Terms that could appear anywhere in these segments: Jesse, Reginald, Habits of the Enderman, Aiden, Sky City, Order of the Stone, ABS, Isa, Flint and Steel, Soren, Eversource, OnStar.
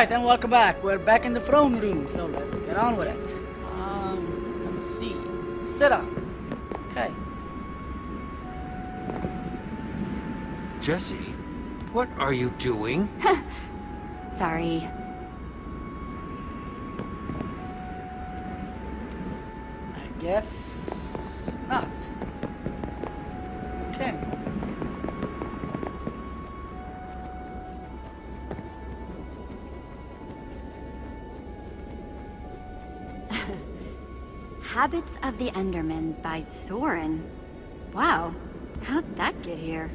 Alright, and welcome back. We're back in the throne room, so let's get on with it. Let's see. Sit up. Okay. Jesse, what are you doing? Sorry. I guess not. Okay. Habits of the Enderman by Soren. Wow, how'd that get here?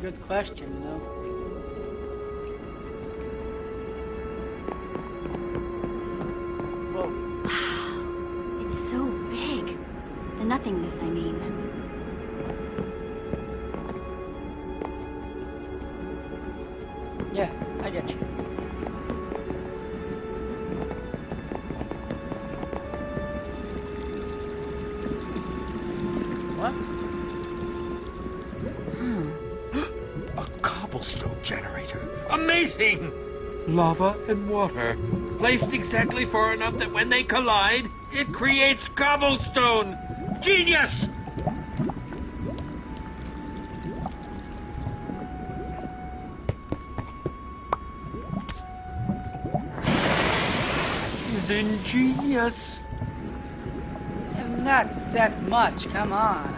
Good question, though. Whoa. Wow, it's so big. The nothingness, I mean. Yeah, I get you. Lava and water, placed exactly far enough that when they collide, it creates cobblestone! Genius! It's ingenious! And not that much, come on.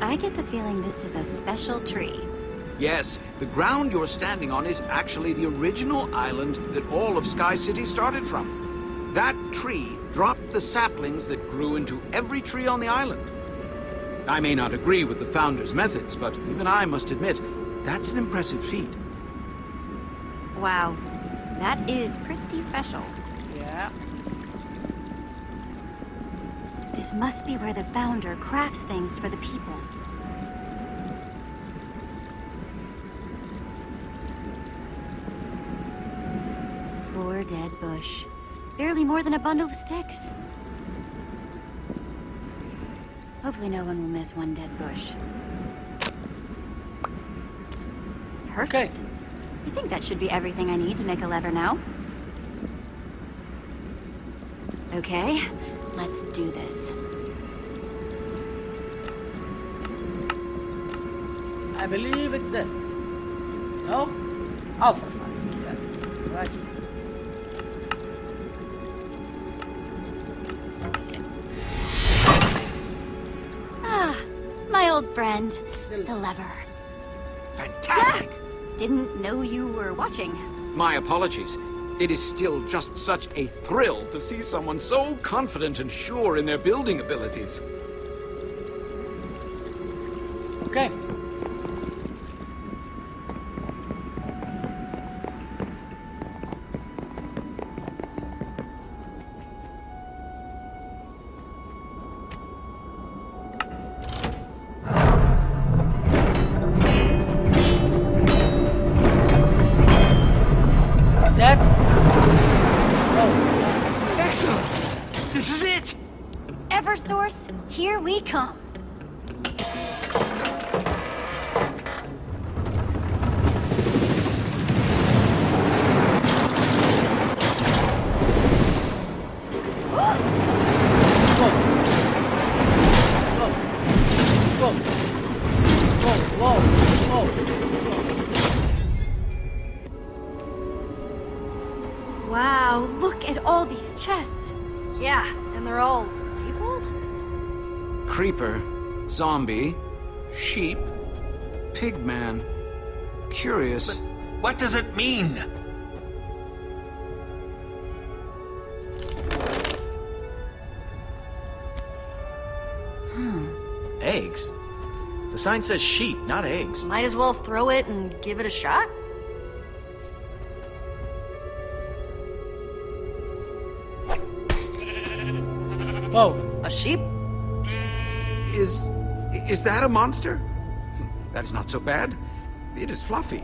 I get the feeling this is a special tree. Yes, the ground you're standing on is actually the original island that all of Sky City started from. That tree dropped the saplings that grew into every tree on the island. I may not agree with the founder's methods, but even I must admit, that's an impressive feat. Wow, that is pretty special. Yeah. This must be where the founder crafts things for the people. Poor dead bush. Barely more than a bundle of sticks. Hopefully no one will miss one dead bush. Perfect. Okay. I think that should be everything I need to make a lever now. Okay. Let's do this. I believe it's this. No? Oh, for fun. Right. Ah, my old friend, the lever. Fantastic! Ah, didn't know you were watching. My apologies. It is still just such a thrill to see someone so confident and sure in their building abilities. Okay. Eversource, here we come. Wow, look at all these chests. Yeah, and they're all... Creeper, zombie, sheep, pigman. Curious. But what does it mean? Eggs? The sign says sheep, not eggs. Might as well throw it and give it a shot. Whoa. A sheep? Is that a monster? That's not so bad. It is fluffy.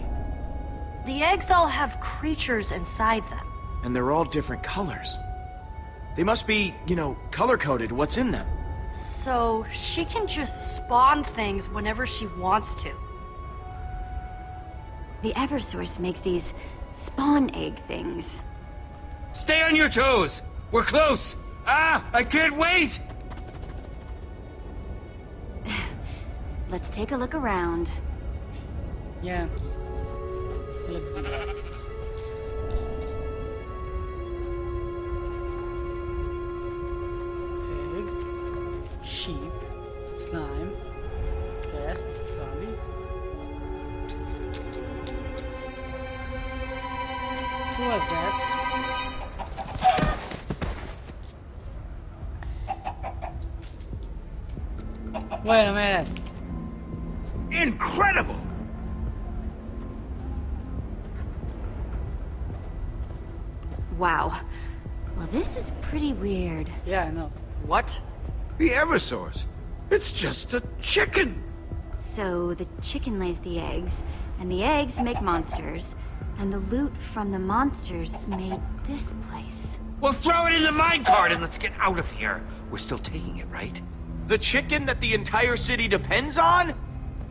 The eggs all have creatures inside them. And they're all different colors. They must be, you know, color-coded what's in them. So she can just spawn things whenever she wants to. The Eversource makes these spawn egg things. Stay on your toes! We're close! Ah! I can't wait! Let's take a look around. Yeah. It looks good. Eggs, sheep, slime, gas, zombies. Who was that? Wait a minute. Incredible! Wow. Well, this is pretty weird. Yeah, I know. What? The Eversource. It's just a chicken. So the chicken lays the eggs, and the eggs make monsters, and the loot from the monsters made this place. Well, throw it in the minecart and let's get out of here. We're still taking it, right? The chicken that the entire city depends on?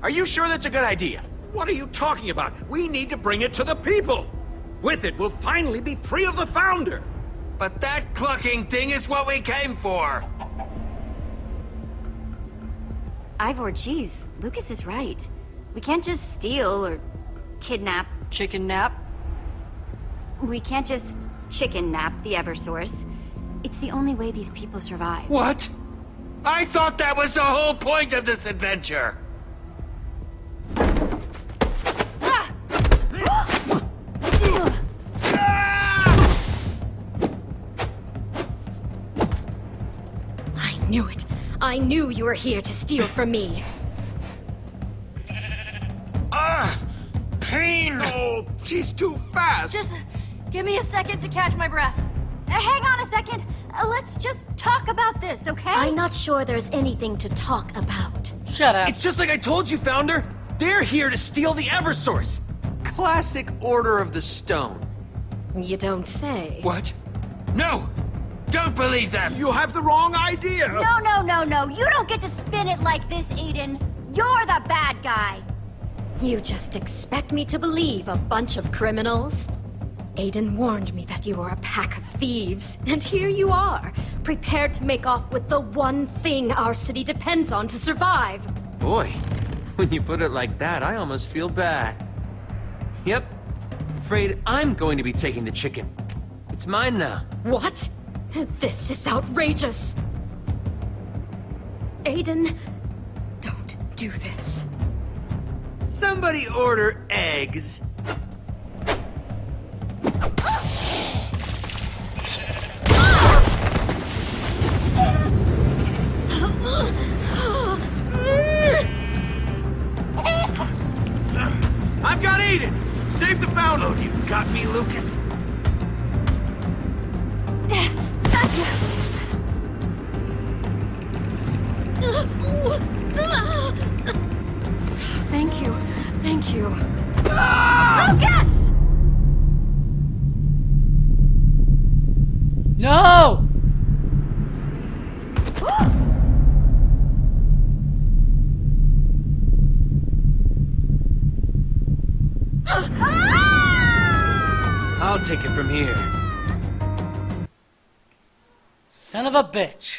Are you sure that's a good idea? What are you talking about? We need to bring it to the people! With it, we'll finally be free of the founder! But that clucking thing is what we came for! Ivor, geez, Lucas is right. We can't just steal or kidnap... Chicken-nap? We can't just chicken-nap the Eversource. It's the only way these people survive. What? I thought that was the whole point of this adventure! I knew it! I knew you were here to steal from me! Ah! Pain! Oh, she's too fast! Just give me a second to catch my breath. Hang on a second! Let's just talk about this, okay? I'm not sure there's anything to talk about. Shut up. It's just like I told you, Founder. They're here to steal the Eversource. Classic Order of the Stone. You don't say. What? No! Don't believe them! You have the wrong idea! No, no, no, no. You don't get to spin it like this, Aiden. You're the bad guy. You just expect me to believe a bunch of criminals? Aiden warned me that you were a pack of thieves, and here you are, prepared to make off with the one thing our city depends on to survive. Boy, when you put it like that, I almost feel bad. Yep, afraid I'm going to be taking the chicken. It's mine now. What? This is outrageous. Aiden, don't do this. Somebody order eggs. I've got Aiden! Save the founder! Oh, you got me, Lucas? Gotcha! Thank you. Thank you. Lucas! No! I'll take it from here. Son of a bitch.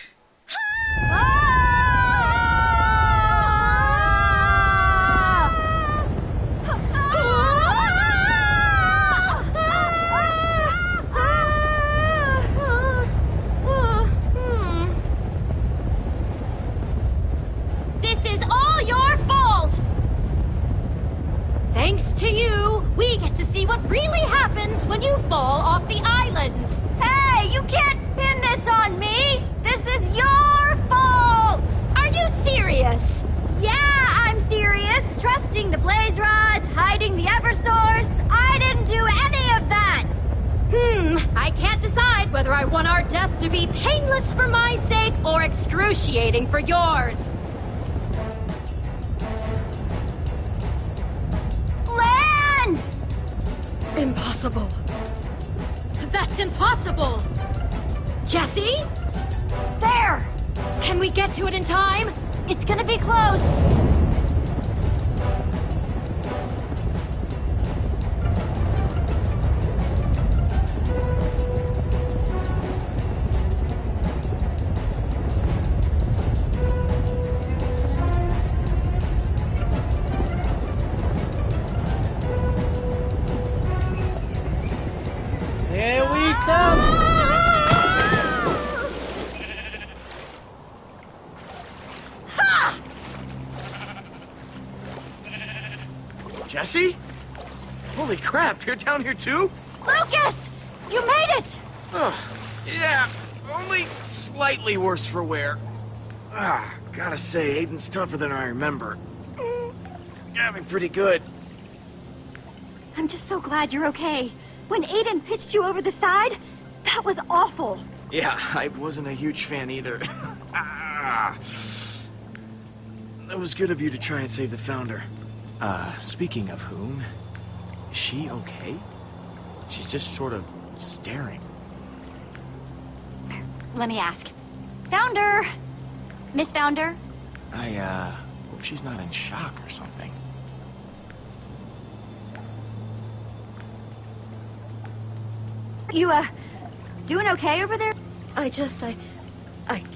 To you, we get to see what really happens when you fall off the islands. Hey, you can't pin this on me! This is your fault! Are you serious? Yeah, I'm serious. whether I want our death to be painless for my sake or excruciating for yours. Land! Impossible. That's impossible! Jesse? There! Can we get to it in time? It's gonna be close. Here we come! Jesse? Holy crap, you're down here too? Lucas! You made it! Yeah, only slightly worse for wear. Gotta say, Aiden's tougher than I remember. Yeah, I mean, pretty good. I'm just so glad you're okay. When Aiden pitched you over the side, that was awful. Yeah, I wasn't a huge fan either. That was good of you to try and save the Founder. Speaking of whom, is she okay? She's just sort of staring. Let me ask. Founder! Miss Founder? I hope she's not in shock or something. You, doing okay over there? I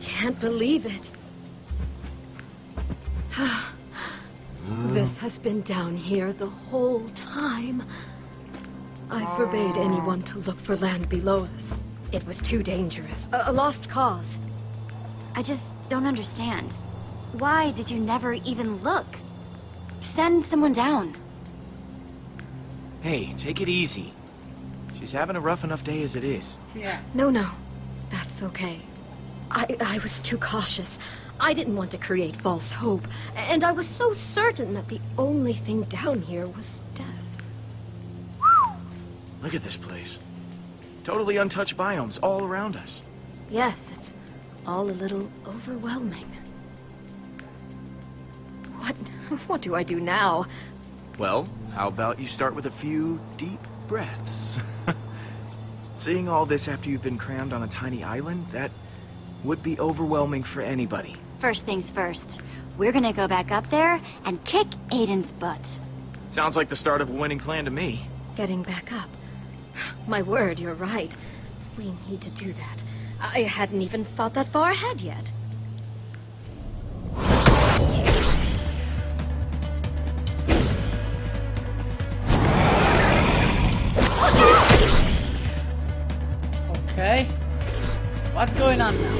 can't believe it. This has been down here the whole time. I forbade anyone to look for land below us. It was too dangerous. A lost cause. I just don't understand. Why did you never even look? Send someone down. Hey, take it easy. She's having a rough enough day as it is. Yeah. No. That's okay. I was too cautious. I didn't want to create false hope, and I was so certain that the only thing down here was death. Look at this place. Totally untouched biomes all around us. Yes, it's all a little overwhelming. What do I do now? Well, how about you start with a few deep breaths? Seeing all this after you've been crammed on a tiny island, that would be overwhelming for anybody. First things first. We're gonna go back up there and kick Aiden's butt. Sounds like the start of a winning plan to me. Getting back up. My word, you're right. We need to do that. I hadn't even thought that far ahead yet. Okay. What's going on now?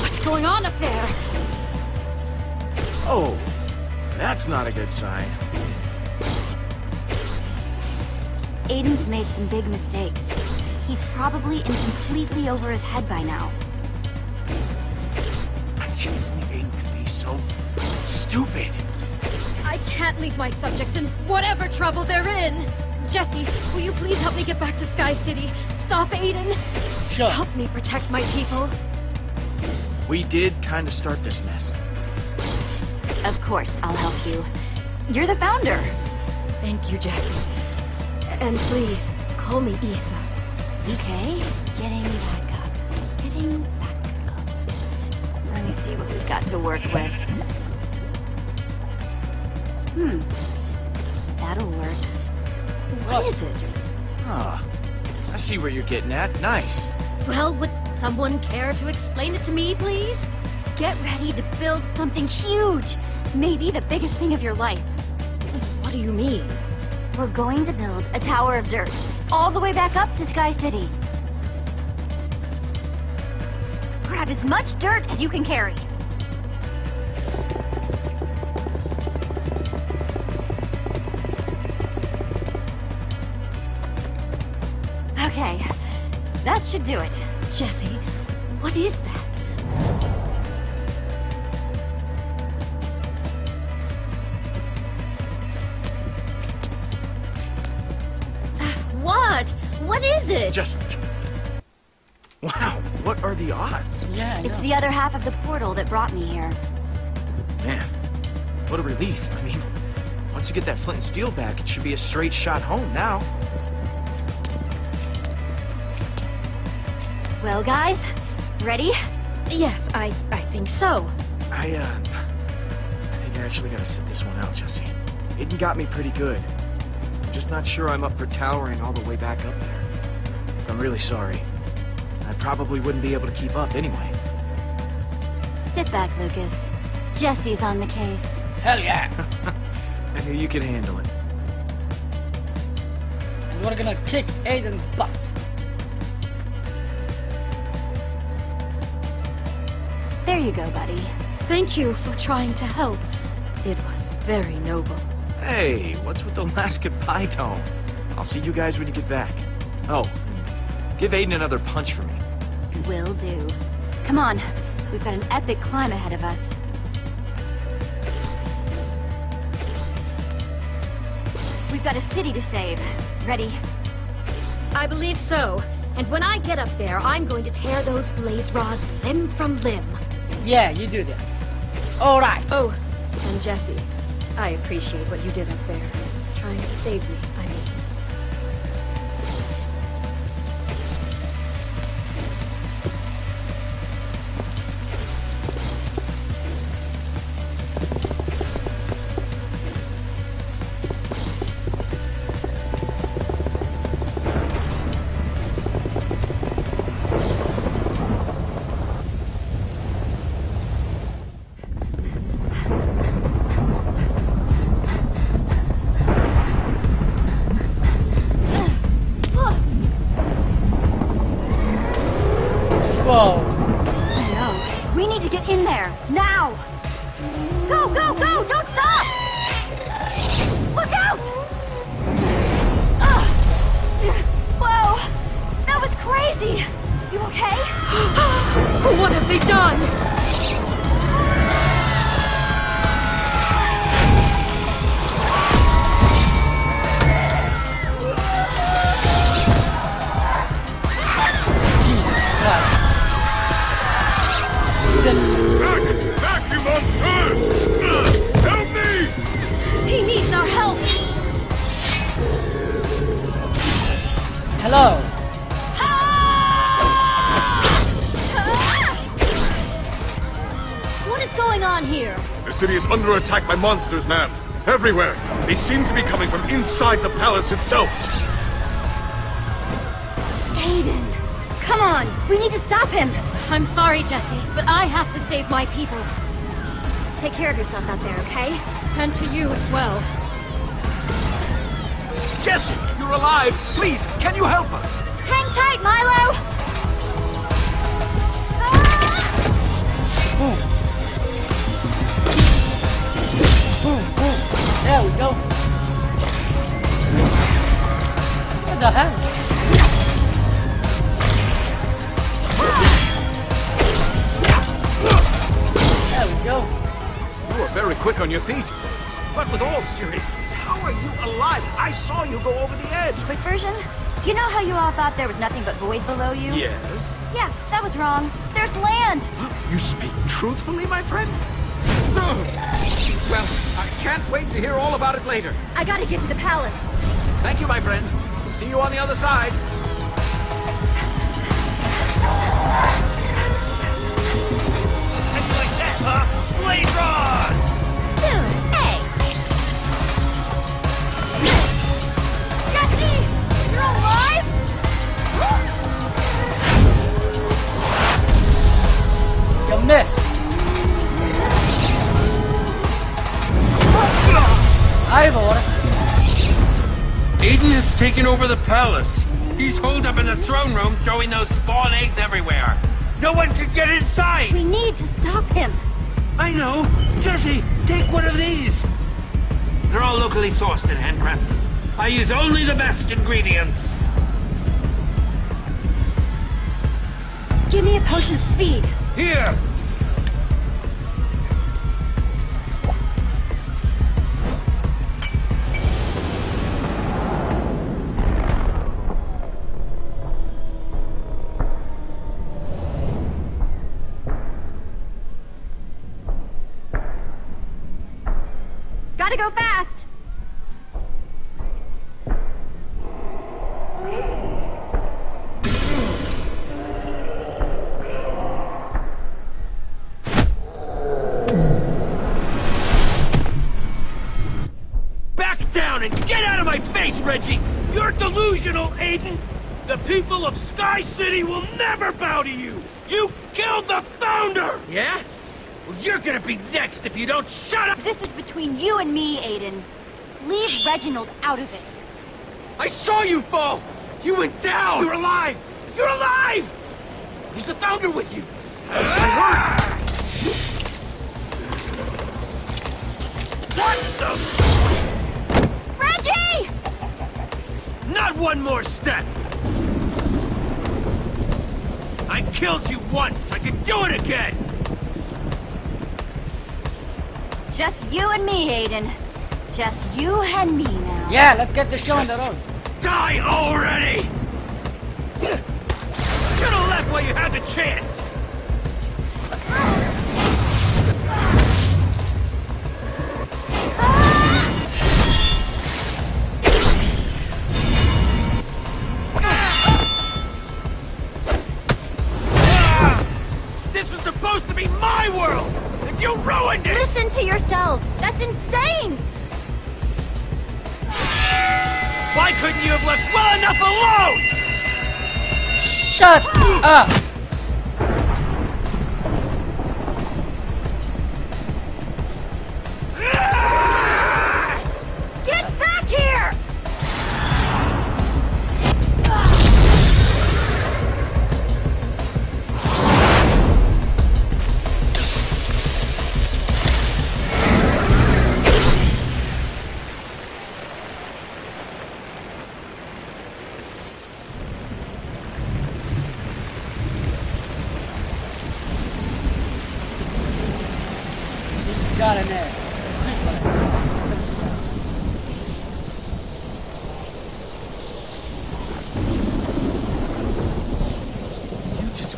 What's going on up there? Oh, that's not a good sign. Aiden's made some big mistakes. He's probably in completely over his head by now. I shouldn't believe Aiden could be so stupid. I can't leave my subjects in whatever trouble they're in. Jesse, will you please help me get back to Sky City? Stop Aiden. Sure. Help me protect my people. We did kind of start this mess. Of course, I'll help you. You're the Founder. Thank you, Jesse. And please, call me Isa. Okay, getting back up. Getting back up. Let me see what we've got to work with. That'll work. What is it? I see where you're getting at. Nice. Well, would someone care to explain it to me, please? Get ready to build something huge. Maybe the biggest thing of your life. What do you mean? We're going to build a tower of dirt, all the way back up to Sky City. Grab as much dirt as you can carry. Okay, that should do it. Jesse, what is that? What? What is it? Just... What are the odds? Yeah, I know. It's the other half of the portal that brought me here. Man, what a relief. I mean, once you get that Flint and Steel back, it should be a straight shot home now. Well, guys, ready? Yes, I think so. I think I actually gotta sit this one out, Jesse. Aiden got me pretty good. I'm just not sure I'm up for towering all the way back up there. I'm really sorry. I probably wouldn't be able to keep up anyway. Sit back, Lucas. Jesse's on the case. Hell yeah! I knew you could handle it. And we're gonna kick Aiden's butt. There you go, buddy. Thank you for trying to help. It was very noble. Hey, what's with the last goodbye tone? I'll see you guys when you get back. Oh, give Aiden another punch for me. Will do. Come on, we've got an epic climb ahead of us. We've got a city to save. Ready? I believe so. And when I get up there, I'm going to tear those blaze rods limb from limb. Yeah, you do that. All right. Oh, and Jesse, I appreciate what you did up there. Trying to save me, I mean. Under attack by monsters, ma'am. Everywhere. They seem to be coming from inside the palace itself. Aiden, come on. We need to stop him. I'm sorry, Jesse, but I have to save my people. Take care of yourself out there, okay? And to you as well. Jesse, you're alive. Please, can you help us? Hang tight, Milo. Ah! Oh. Boom, boom. There we go. What the hell? There we go. You are very quick on your feet. But with all seriousness, how are you alive? I saw you go over the edge. Quick version? You know how you all thought there was nothing but void below you? Yes. Yeah, that was wrong. There's land. You speak truthfully, my friend? Well, I can't wait to hear all about it later. I gotta get to the palace. Thank you, my friend. See you on the other side. How do you like that, huh? Blade rod! Hey! Jesse! You're alive? You missed. Aiden has taken over the palace. He's holed up in the throne room throwing those spawn eggs everywhere. No one can get inside! We need to stop him. I know. Jesse, take one of these. They're all locally sourced and handcrafted. I use only the best ingredients. Give me a potion of speed. Here! gotta go fast. Back down and get out of my face, Reggie! You're delusional, Aiden! The people of Sky City will never bow to you! You killed the founder! Yeah? Well, you're gonna be next if you don't shut up! This is between you and me, Aiden. Leave Reginald out of it. I saw you fall! You went down! You're alive! You're alive! Is the founder with you? Ah! What the... Reggie! Not one more step! I killed you once! I could do it again! Just you and me, Aiden. Just you and me now. Yeah, let's get the show on the road. Die already! Should have left while you had the chance! Listen to yourself! That's insane! Why couldn't you have left well enough alone? Shut up! Get back here!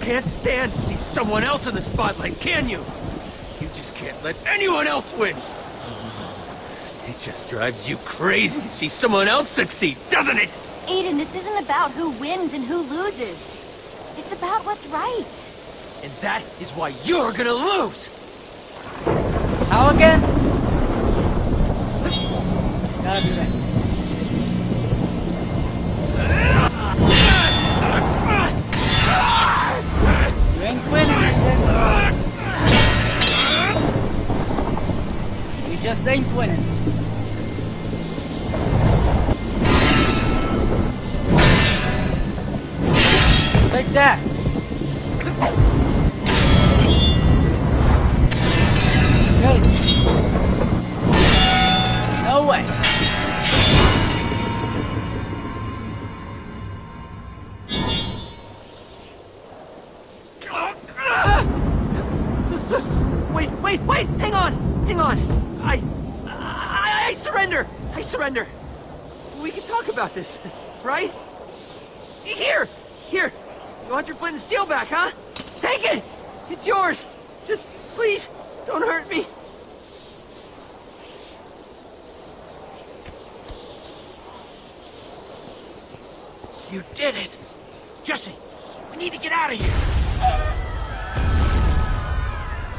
Can't stand to see someone else in the spotlight, can you? You just can't let anyone else win. It just drives you crazy to see someone else succeed, doesn't it? Aiden, this isn't about who wins and who loses. It's about what's right. And that is why you're gonna lose! How again? Gotta do that. You just ain't winning. Like that. Good. No way. Wait, hang on. I surrender. I surrender. We can talk about this, right? Here. You want your Flint and Steel back, huh? Take it. It's yours. Just please don't hurt me. You did it. Jesse, we need to get out of here.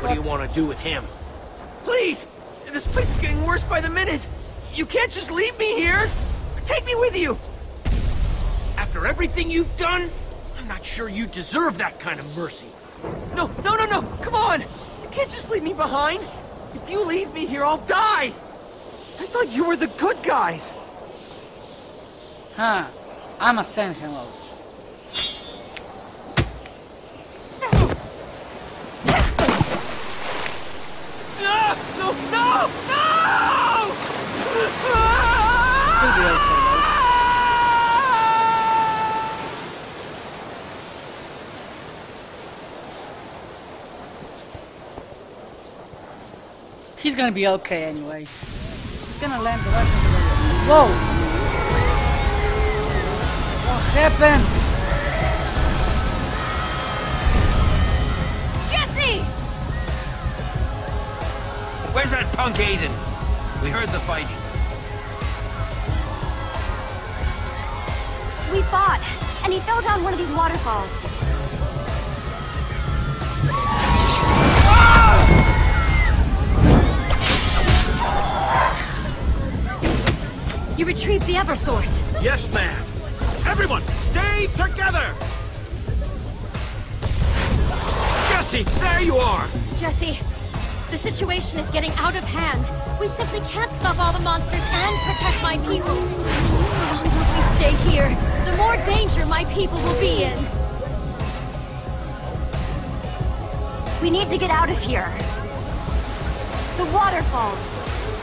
What do you want to do with him? Please! This place is getting worse by the minute! You can't just leave me here! Take me with you! After everything you've done, I'm not sure you deserve that kind of mercy. No! Come on! You can't just leave me behind! If you leave me here, I'll die! I thought you were the good guys! Huh. I'ma send him over. No! He's gonna be okay anyway. He's gonna land right into the road. Whoa! What happened? Jesse! Where's that punk Aiden? We heard the fighting. We fought, and he fell down one of these waterfalls. Ah! You retrieved the Eversource. Yes, ma'am. Everyone, stay together! Jesse, there you are! Jesse, the situation is getting out of hand. We simply can't stop all the monsters and protect my people. So long as we stay here, the more danger my people will be in. We need to get out of here. The waterfalls.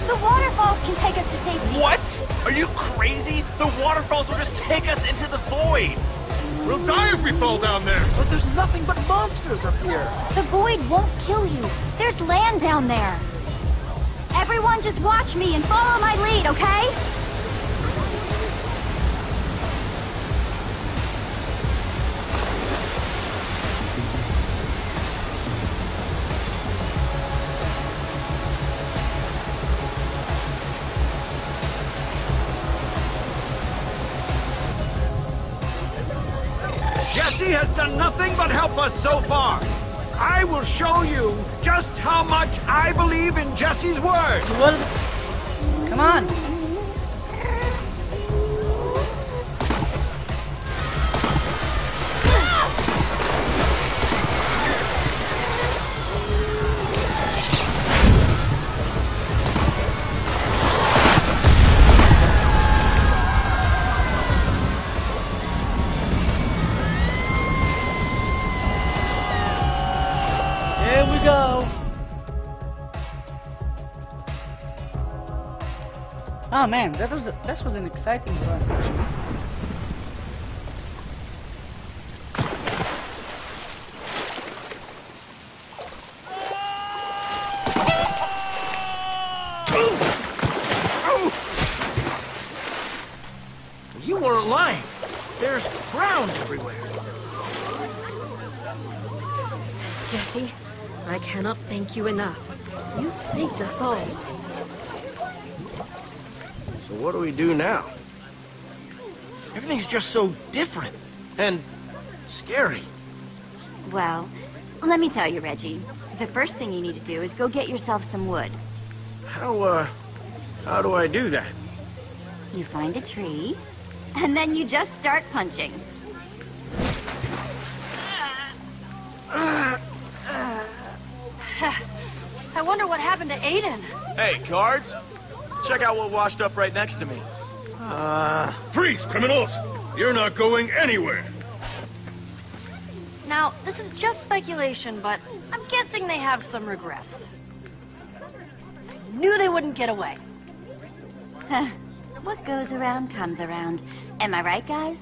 The waterfalls can take us to safety. What? Are you crazy? The waterfalls will just take us into the void. We'll die if we fall down there! But there's nothing but monsters up here! The void won't kill you! There's land down there! Everyone just watch me and follow my lead, okay? Has done nothing but help us so far. I will show you just how much I believe in Jesse's word. Well, come on. Oh man, that was an exciting part, actually. You weren't lying. There's ground everywhere. Jesse, I cannot thank you enough. You've saved us all. What do we do now? Everything's just so different and scary. Well, let me tell you, Reggie. The first thing you need to do is go get yourself some wood. How do I do that? You find a tree, and then you just start punching. I wonder what happened to Aiden. Hey, cards. Check out what washed up right next to me. Freeze, criminals! You're not going anywhere! Now, this is just speculation, but I'm guessing they have some regrets. I knew they wouldn't get away. What goes around comes around. Am I right, guys?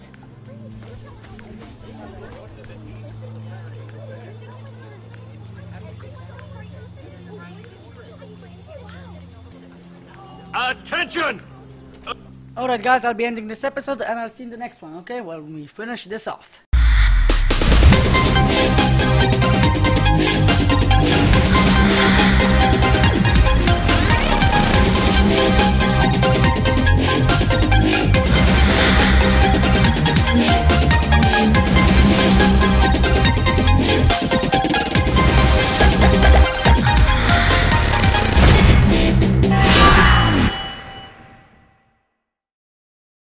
Attention! Alright guys, I'll be ending this episode and I'll see you in the next one, okay? Well, we finish this off.